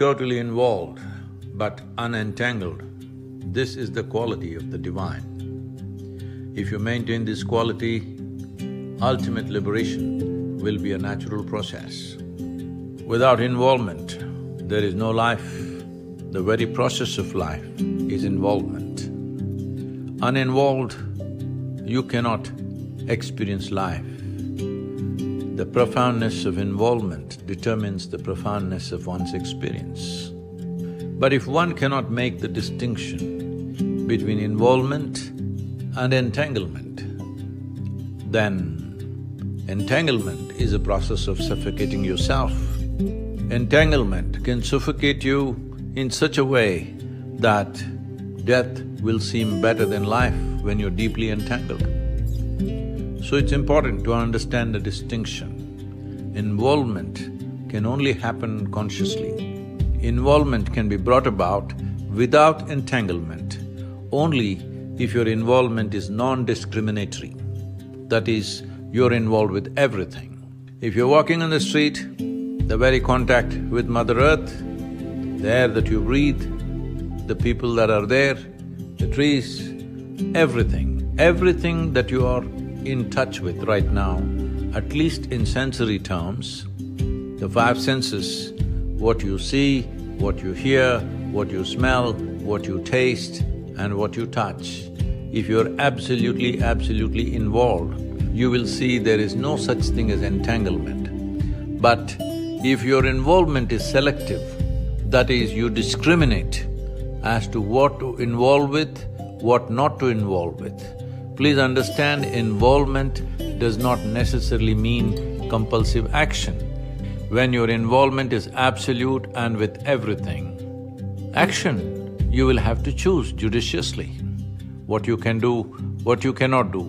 totally involved but unentangled. This is the quality of the divine. If you maintain this quality, ultimate liberation will be a natural process. Without involvement, there is no life. The very process of life is involvement. Uninvolved, you cannot experience life. The profoundness of involvement determines the profoundness of one's experience. But if one cannot make the distinction between involvement and entanglement, then entanglement is a process of suffocating yourself. Entanglement can suffocate you in such a way that death will seem better than life when you're deeply entangled. So it's important to understand the distinction. Involvement can only happen consciously. Involvement can be brought about without entanglement, only if your involvement is non-discriminatory. That is, you're involved with everything. If you're walking on the street, the very contact with Mother Earth, the air that you breathe, the people that are there, the trees, everything that you are in touch with right now, at least in sensory terms, the five senses, what you see, what you hear, what you smell, what you taste and what you touch. If you're absolutely involved, you will see there is no such thing as entanglement. But if your involvement is selective, that is, you discriminate as to what to involve with, what not to involve with. Please understand, involvement does not necessarily mean compulsive action. When your involvement is absolute and with everything, action you will have to choose judiciously, what you can do, what you cannot do,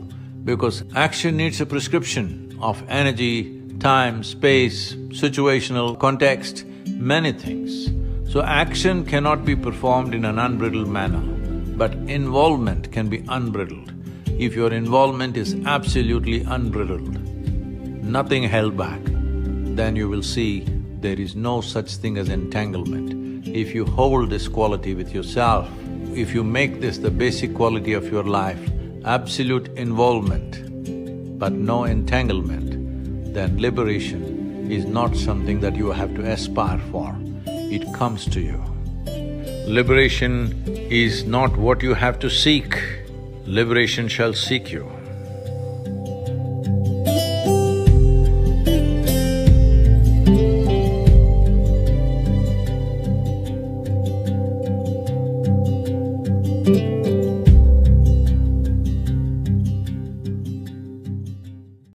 because action needs a prescription of energy, time, space, situational context, many things. So action cannot be performed in an unbridled manner, but involvement can be unbridled. If your involvement is absolutely unbridled, nothing held back, then you will see there is no such thing as entanglement. If you hold this quality with yourself, if you make this the basic quality of your life, absolute involvement but no entanglement, then liberation is not something that you have to aspire for. It comes to you. Liberation is not what you have to seek. Liberation shall seek you.